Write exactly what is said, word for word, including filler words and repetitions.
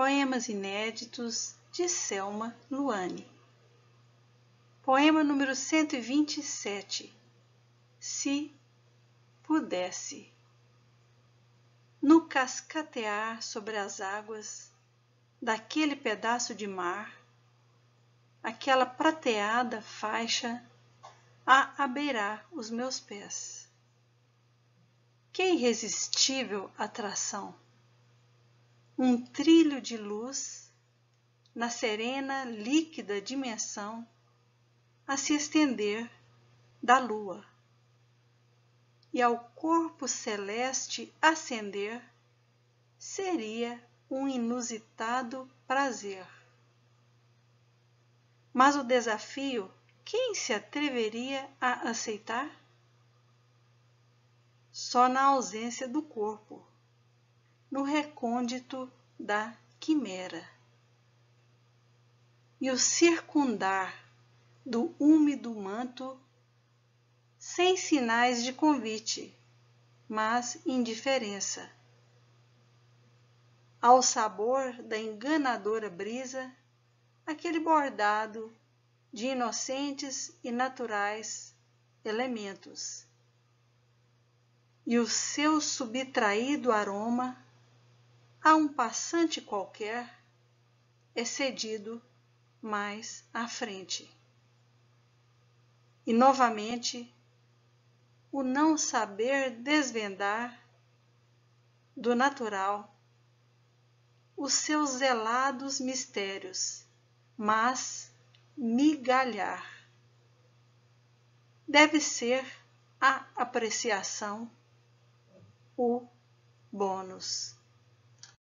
Poemas Inéditos de Sellma Luanny. Poema número cento e vinte e sete. Se pudesse. No cascatear sobre as águas daquele pedaço de mar, aquela prateada faixa a abeirar os meus pés. Que irresistível atração! Um trilho de luz na serena, líquida dimensão a se estender da lua e ao corpo celeste ascender seria um inusitado prazer. Mas o desafio, quem se atreveria a aceitar? Só na ausência do corpo, no recôndito da quimera. E o circundar do úmido manto, sem sinais de convite, mas indiferença. Ao sabor da enganadora brisa, aquele bordado de inocentes e naturais elementos. E o seu subtraído aroma a um passante qualquer é cedido mais à frente. E novamente, o não saber desvendar do natural os seus zelados mistérios, mas migalhar deve ser a apreciação, o bônus.